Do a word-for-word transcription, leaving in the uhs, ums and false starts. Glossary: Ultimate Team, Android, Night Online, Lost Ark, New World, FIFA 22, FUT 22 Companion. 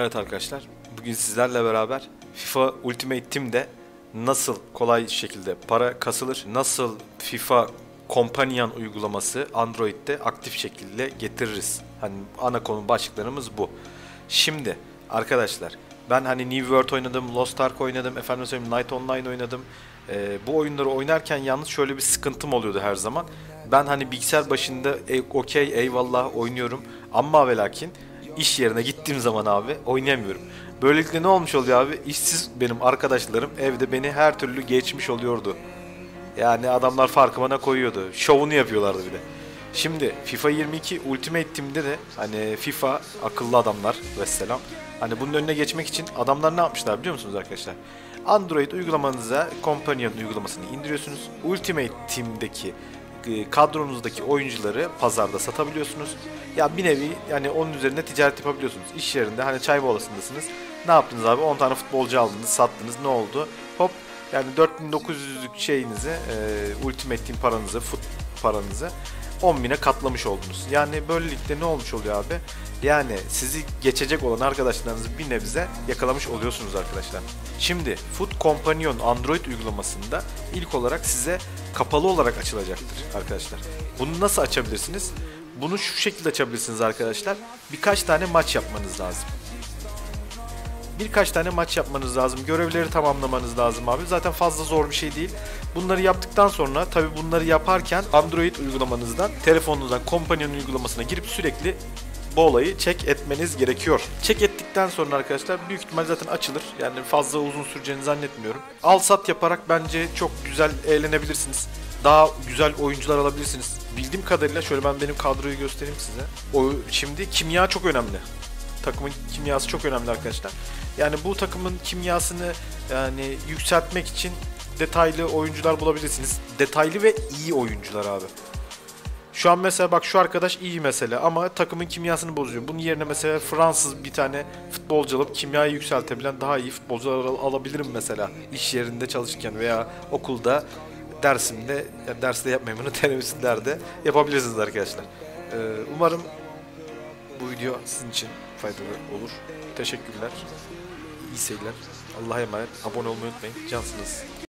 Evet arkadaşlar, bugün sizlerle beraber FIFA Ultimate Team'de nasıl kolay şekilde para kasılır, nasıl FIFA Companion uygulaması Android'de aktif şekilde getiririz. Hani ana konu başlıklarımız bu. Şimdi arkadaşlar, ben hani New World oynadım, Lost Ark oynadım, efendim söyleyeyim Night Online oynadım. Ee, bu oyunları oynarken yalnız şöyle bir sıkıntım oluyordu her zaman. Ben hani bilgisayar başında e, okey eyvallah oynuyorum ama ve lakin iş yerine gittiğim zaman abi oynayamıyorum. Böylelikle ne olmuş oluyor abi? İşsiz benim arkadaşlarım evde beni her türlü geçmiş oluyordu. Yani adamlar farkımına koyuyordu. Şovunu yapıyorlardı bile. Şimdi FIFA yirmi iki Ultimate Team'de de hani FIFA akıllı adamlar vesselam. Hani bunun önüne geçmek için adamlar ne yapmışlar biliyor musunuz arkadaşlar? Android uygulamanıza Companion uygulamasını indiriyorsunuz. Ultimate Team'deki kadronuzdaki oyuncuları pazarda satabiliyorsunuz. Ya bir nevi yani onun üzerine ticaret yapabiliyorsunuz. İş yerinde hani çay bolasındasınız. Ne yaptınız abi? on tane futbolcu aldınız, sattınız. Ne oldu? Hop yani dört bin dokuz yüzlük şeyinizi, e, Ultimate Team paranızı, fut paranızı on bine katlamış oldunuz. Yani böylelikle ne olmuş oluyor abi? Yani sizi geçecek olan arkadaşlarınızı bir nebze yakalamış oluyorsunuz arkadaşlar. Şimdi Foot Companion Android uygulamasında ilk olarak size kapalı olarak açılacaktır arkadaşlar. Bunu nasıl açabilirsiniz? Bunu şu şekilde açabilirsiniz arkadaşlar. Birkaç tane maç yapmanız lazım. Birkaç tane maç yapmanız lazım. Görevleri tamamlamanız lazım abi. Zaten fazla zor bir şey değil. Bunları yaptıktan sonra tabii bunları yaparken Android uygulamanızdan, telefonunuzdan Companion uygulamasına girip sürekli bu olayı check etmeniz gerekiyor. Check ettikten sonra arkadaşlar büyük ihtimal zaten açılır. Yani fazla uzun süreceğini zannetmiyorum. Al sat yaparak bence çok güzel eğlenebilirsiniz. Daha güzel oyuncular alabilirsiniz. Bildiğim kadarıyla şöyle ben benim kadroyu göstereyim size. O şimdi kimya çok önemli. Takımın kimyası çok önemli arkadaşlar. Yani bu takımın kimyasını yani yükseltmek için detaylı oyuncular bulabilirsiniz. Detaylı ve iyi oyuncular abi. Şu an mesela bak şu arkadaş iyi mesela ama takımın kimyasını bozuyor. Bunun yerine mesela Fransız bir tane futbolcu alıp kimyayı yükseltebilen daha iyi futbolcular al alabilirim mesela. İş yerinde çalışırken veya okulda, dersimde, yani derste yapmayayım bunu, teneffüslerde yapabilirsiniz arkadaşlar. Ee, umarım bu video sizin için faydalı olur. Teşekkürler. İyi seyirler. Allah'a emanet. Abone olmayı unutmayın. Cansınız.